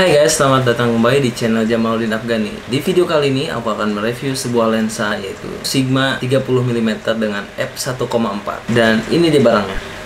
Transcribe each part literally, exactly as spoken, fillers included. Hai guys, selamat datang kembali di channel Jamaludin Afgani. Di video kali ini aku akan mereview sebuah lensa yaitu Sigma tiga puluh milimeter dengan f satu koma empat. Dan ini dia barangnya.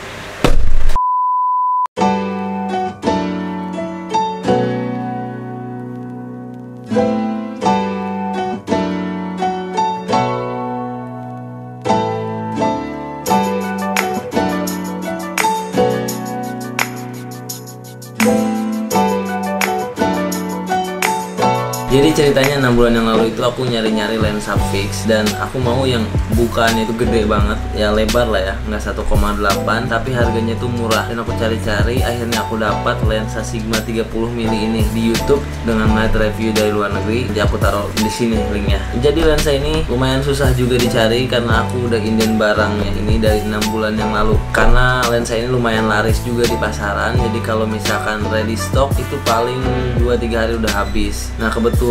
Jadi ceritanya enam bulan yang lalu itu aku nyari-nyari lensa fix dan aku mau yang bukaannya itu gede banget, ya lebar lah ya, nggak satu koma delapan tapi harganya itu murah. Dan aku cari-cari, akhirnya aku dapat lensa Sigma tiga puluh milimeter ini di YouTube dengan night review dari luar negeri. Jadi aku taruh di sini linknya. Jadi lensa ini lumayan susah juga dicari karena aku udah inden barangnya ini dari enam bulan yang lalu. Karena lensa ini lumayan laris juga di pasaran, jadi kalau misalkan ready stock itu paling dua tiga hari udah habis. Nah kebetulan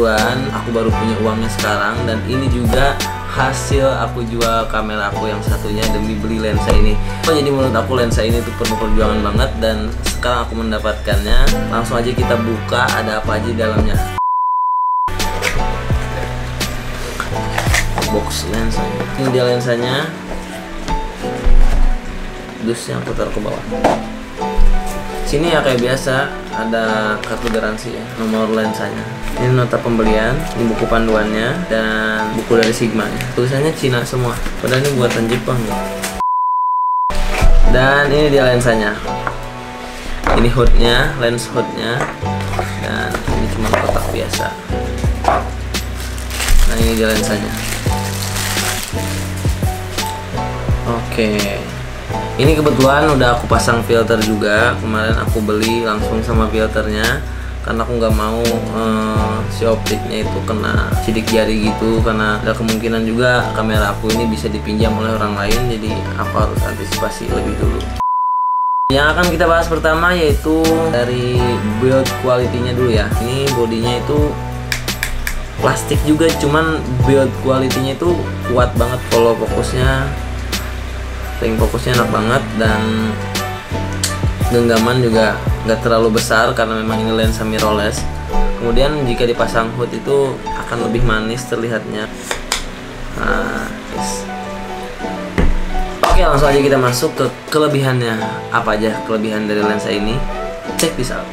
aku baru punya uangnya sekarang, dan ini juga hasil aku jual kamera aku yang satunya demi beli lensa ini. Oh, jadi menurut aku lensa ini tuh penuh perjuangan banget, dan sekarang aku mendapatkannya. Langsung aja kita buka ada apa aja dalamnya. Box lensanya, ini dia lensanya. Dusnya aku taruh ke bawah. Sini ya kayak biasa ada kartu garansi ya, nomor lensanya, ini nota pembelian, ini buku panduannya, dan buku dari Sigma ya. Tulisannya Cina semua, padahal ini buatan Jepang ya. Dan ini dia lensanya, ini hoodnya, lens hoodnya, dan ini cuma kotak biasa. Nah ini dia lensanya. Oke, ini kebetulan udah aku pasang filter juga. Kemarin aku beli langsung sama filternya karena aku nggak mau eh, si optiknya itu kena sidik jari gitu, karena ada kemungkinan juga kamera aku ini bisa dipinjam oleh orang lain, jadi aku harus antisipasi lebih dulu. Yang akan kita bahas pertama yaitu dari build quality-nya dulu ya. Ini bodinya itu plastik juga, cuman build quality-nya itu kuat banget. Kalau fokusnya ring fokusnya enak banget, dan genggaman juga nggak terlalu besar karena memang ini lensa mirrorless. Kemudian jika dipasang hood itu akan lebih manis terlihatnya. Nah, yes. Oke, langsung aja kita masuk ke kelebihannya. Apa aja kelebihan dari lensa ini? Check this out.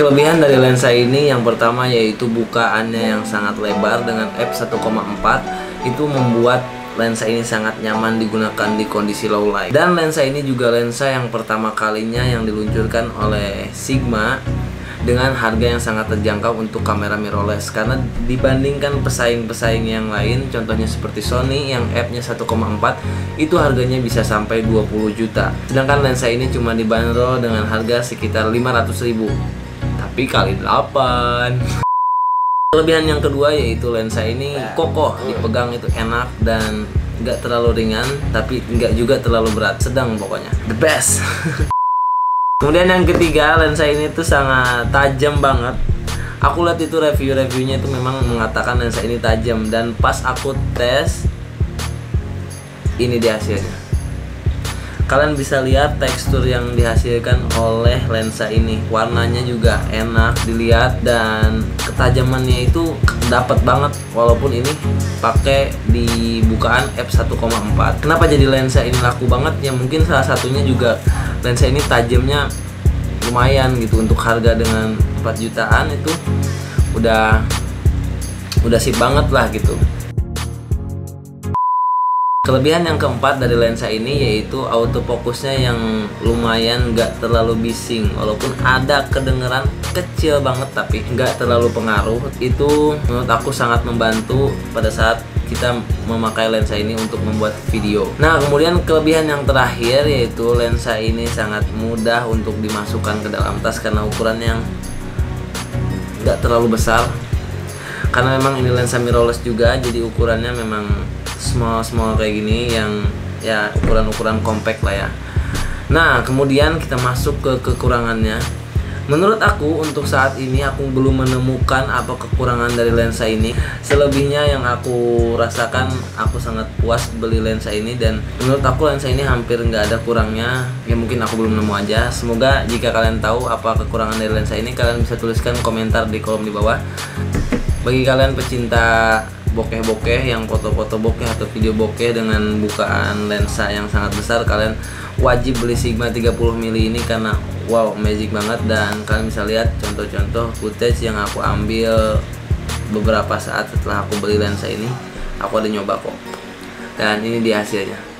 Kelebihan dari lensa ini yang pertama yaitu bukaannya yang sangat lebar dengan f satu koma empat. Itu membuat lensa ini sangat nyaman digunakan di kondisi low light. Dan lensa ini juga lensa yang pertama kalinya yang diluncurkan oleh Sigma dengan harga yang sangat terjangkau untuk kamera mirrorless, karena dibandingkan pesaing-pesaing yang lain, contohnya seperti Sony yang f-nya satu koma empat itu harganya bisa sampai dua puluh juta, sedangkan lensa ini cuma dibanderol dengan harga sekitar lima ratus ribu tapi kali delapan. Kelebihan yang kedua yaitu lensa ini kokoh, dipegang itu enak dan nggak terlalu ringan tapi nggak juga terlalu berat, sedang pokoknya the best. Kemudian yang ketiga, lensa ini tuh sangat tajam banget. Aku lihat itu review-reviewnya itu memang mengatakan lensa ini tajam, dan pas aku tes ini dia hasilnya. Kalian bisa lihat tekstur yang dihasilkan oleh lensa ini, warnanya juga enak dilihat, dan ketajamannya itu dapat banget walaupun ini pakai di bukaan f satu koma empat. Kenapa jadi lensa ini laku banget? Ya mungkin salah satunya juga lensa ini tajamnya lumayan gitu, untuk harga dengan empat jutaan itu udah udah sip banget lah gitu. Kelebihan yang keempat dari lensa ini yaitu autofokusnya yang lumayan nggak terlalu bising, walaupun ada kedengeran kecil banget tapi nggak terlalu pengaruh. Itu menurut aku sangat membantu pada saat kita memakai lensa ini untuk membuat video. Nah kemudian kelebihan yang terakhir yaitu lensa ini sangat mudah untuk dimasukkan ke dalam tas karena ukurannya yang nggak terlalu besar. Karena memang ini lensa mirrorless juga, jadi ukurannya memang small-small kayak gini, yang ya ukuran-ukuran compact lah ya. Nah kemudian kita masuk ke kekurangannya. Menurut aku, untuk saat ini aku belum menemukan apa kekurangan dari lensa ini. Selebihnya yang aku rasakan, aku sangat puas beli lensa ini. Dan menurut aku lensa ini hampir nggak ada kurangnya. Ya mungkin aku belum nemu aja. Semoga jika kalian tahu apa kekurangan dari lensa ini, kalian bisa tuliskan komentar di kolom di bawah. Bagi kalian pecinta bokeh-bokeh, yang foto-foto bokeh atau video bokeh dengan bukaan lensa yang sangat besar, kalian wajib beli Sigma tiga puluh milimeter ini karena wow, magic banget. Dan kalian bisa lihat contoh-contoh footage yang aku ambil beberapa saat setelah aku beli lensa ini. Aku udah nyoba kok. Dan ini dia hasilnya.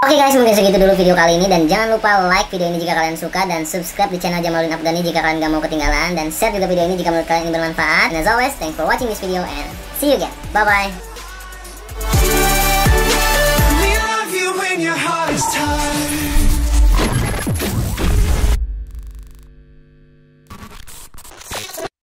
Oke guys, mungkin segitu dulu video kali ini, dan jangan lupa like video ini jika kalian suka, dan subscribe di channel Jamaludin Afgani jika kalian gak mau ketinggalan, dan share juga video ini jika menurut kalian ini bermanfaat. And as always, thanks for watching this video and see you again. Bye bye.